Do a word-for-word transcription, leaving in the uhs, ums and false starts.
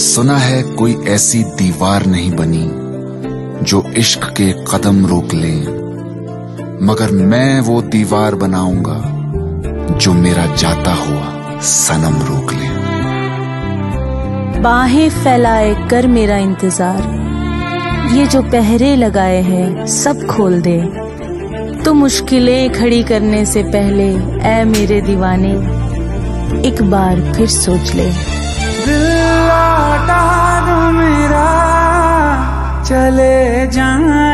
सुना है कोई ऐसी दीवार नहीं बनी जो इश्क के कदम रोक ले, मगर मैं वो दीवार बनाऊंगा जो मेरा जाता हुआ सनम रोक ले। बाहें फैलाए कर मेरा इंतजार, ये जो पहरे लगाए हैं सब खोल दे। तो मुश्किलें खड़ी करने से पहले ऐ मेरे दीवाने एक बार फिर सोच ले। दिल लौटा दो मेरा चले जाना।